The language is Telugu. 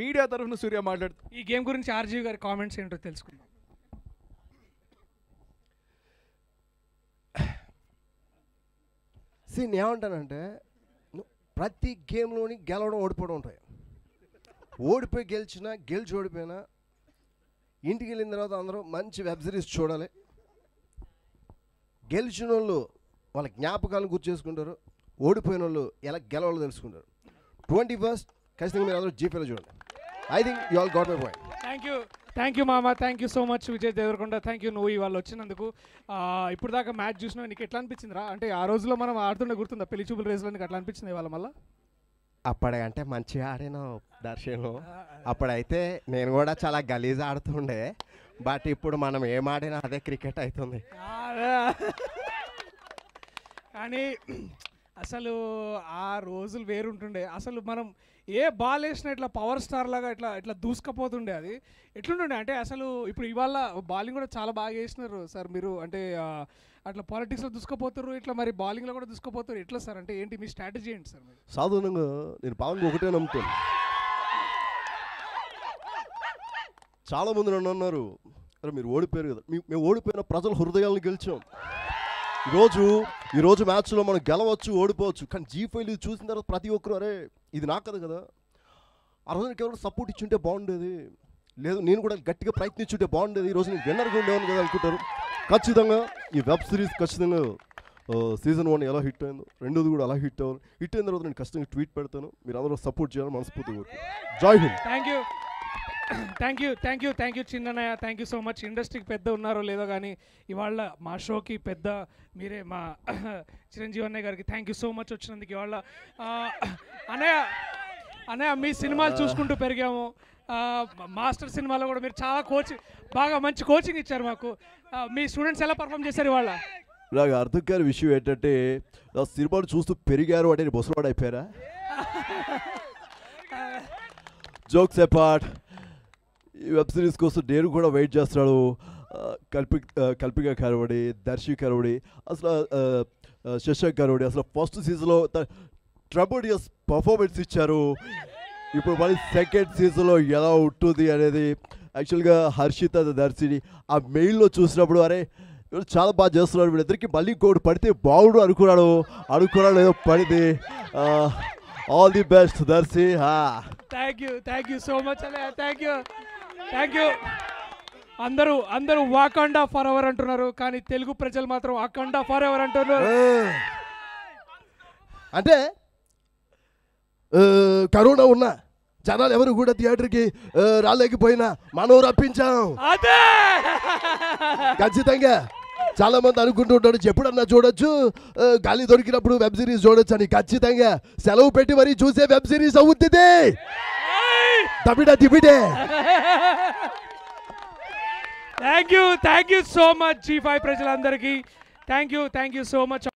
మీడియా తరఫున సూర్య మాట్లాడుతూ ఈ గేమ్ గురించి ఆర్జీవి గారి కామెంట్స్ ఏంటో తెలుసుకుందాం. సీ నేనేమంటానంటే ప్రతి గేమ్లోని గెలవడం ఓడిపోవడం ఉంటాయి. ఓడిపోయి గెలిచినా గెలిచి ఓడిపోయినా ఇంటికి వెళ్ళిన తర్వాత అందరూ మంచి వెబ్ సిరీస్ చూడాలి. గెలిచిన వాళ్ళు వాళ్ళ జ్ఞాపకాలను గుర్తు చేసుకుంటారు, ఓడిపోయిన వాళ్ళు ఎలా గెలవాలో తెలుసుకుంటారు. 21st ఖచ్చితంగా మీరు అందరూ జీపేలో చూడండి. I think you all got my point. Thank you, thank you మామ, thank you so much Vijay Devarakonda. Thank you నువ్వు ఇవాళ వచ్చినందుకు. ఇప్పుడు దాకా మ్యాచ్ చూసినా నీకు ఎట్లా అనిపించిందిరా? అంటే ఆ రోజులో మనం ఆడుతుండే గుర్తుందా పెళ్లి చూపుల రేసులో, నీకు అట్లా అనిపించింది ఇవాళ మళ్ళీ? అప్పుడంటే మంచిగా ఆడాను దర్శను, అప్పుడైతే నేను కూడా చాలా గలీజ్ ఆడుతుండే, బట్ ఇప్పుడు మనం ఏం ఆడినా అదే క్రికెట్ అవుతుంది. కానీ అసలు ఆ రోజులు వేరుంటుండే. అసలు మనం ఏ బాల్ వేసినా ఇట్లా పవర్ స్టార్ లాగా ఇట్లా ఇట్లా దూసుకపోతుండే. అది ఎట్లుంటుండే అంటే అసలు ఇప్పుడు ఇవాళ బౌలింగ్ కూడా చాలా బాగా వేసినారు సార్ మీరు. అంటే అట్లా పాలిటిక్స్లో దూసుకుపోతారు, ఇట్లా మరి బౌలింగ్లో కూడా దూసుకుపోతారు. ఎట్లా సార్ అంటే ఏంటి మీ స్ట్రాటజీ ఏంటి సార్? సాధారణంగా నేను బౌలింగ్ ఒకటే నమ్ముతాను. చాలామంది నన్ను అన్నారు అరే మీరు ఓడిపోయారు కదా. మేము ఓడిపోయిన ప్రజల హృదయాలను గెలిచాం. ఈరోజు మ్యాచ్లో మనం గెలవచ్చు ఓడిపోవచ్చు, కానీ G5 చూసిన తర్వాత ప్రతి ఒక్కరు అరే ఇది నాకు కదా కదా, ఆ రోజు నాకు ఎవరైనా సపోర్ట్ ఇచ్చుంటే బాగుండేది, లేదు నేను కూడా గట్టిగా ప్రయత్నించుంటే బాగుండేది, ఈరోజు నేను విన్నర్గా ఉండేవాను కదా అనుకుంటారు. ఖచ్చితంగా ఈ వెబ్ సిరీస్ ఖచ్చితంగా సీజన్ 1 ఎలా హిట్ అయిందో రెండోది కూడా అలా హిట్ అవ్వాలి. హిట్ అయిన తర్వాత నేను ఖచ్చితంగా ట్వీట్ పెడతాను, మీరు అందరూ సపోర్ట్ చేయాలని మనస్ఫూర్తి కోరుతాను. జై Hind. Thank you, thank you, thank you, thank you చిన్నయ్య, థ్యాంక్ యూ సో మచ్. ఇండస్ట్రీకి పెద్ద ఉన్నారో లేదో కానీ ఇవాళ మా షోకి పెద్ద మీరే మా చిరంజీవి అన్నయ్య గారికి. థ్యాంక్ యూ సో మచ్ వచ్చినందుకు. ఇవాళ అన్నయ్య మీ సినిమాలు చూసుకుంటూ పెరిగాము. మాస్టర్ సినిమాలో కూడా మీరు చాలా కోచింగ్ బాగా మంచి కోచింగ్ ఇచ్చారు మాకు. మీ స్టూడెంట్స్ ఎలా పర్ఫామ్ చేశారు ఇవాళ? నాకు అర్థం కాని విషయం ఏంటంటే సినిమాలు చూస్తూ పెరిగారు అంటే బొసవాడు అయిపోయారా? జోక్స్ అపార్ట్, ఈ వెబ్ సిరీస్ కోసం నేను కూడా వెయిట్ చేస్తున్నాడు. కల్పిక కరవడి, దర్శి కరవడి, అసలు శశాంక్ కరవడి, అసలు ఫస్ట్ సీజన్లో ట్రబోడియస్ పర్ఫార్మెన్స్ ఇచ్చారు. ఇప్పుడు మళ్ళీ సెకండ్ సీజన్లో ఎలా ఉంటుంది అనేది యాక్చువల్గా హర్షిత దర్శిని ఆ మెయిల్లో చూసినప్పుడు అరే చాలా బాగా చేస్తున్నాడు, వీళ్ళిద్దరికీ మళ్ళీ ఇంకోటి పడితే బాగుడు అనుకున్నాడు ఏదో పడింది. All the best Darshi. Thank you, thank you so much అన్నయ్య. Thank you, thank you. అందరూ వాకండా ఫర్ ఎవర్ అంటున్నారు, కానీ తెలుగు ప్రజలు మాత్రం అకండా ఫర్ ఎవర్ అంటున్నారు. అంటే కరోనా ఉన్నా జనాలు ఎవరు కూడా థియేటర్కి రాలేకపోయినా మనం రప్పించాం. అదే ఖచ్చితంగా చాలా మంది అనుకుంటుంటాడు ఎప్పుడన్నా చూడొచ్చు, గాలి దొరికినప్పుడు వెబ్ సిరీస్ చూడొచ్చు అని. ఖచ్చితంగా సెలవు పెట్టి మరీ చూసే వెబ్ సిరీస్ అవుతుంది. Thank you, thank you so much G5 ప్రజలందరికీ. Thank you, thank you so much.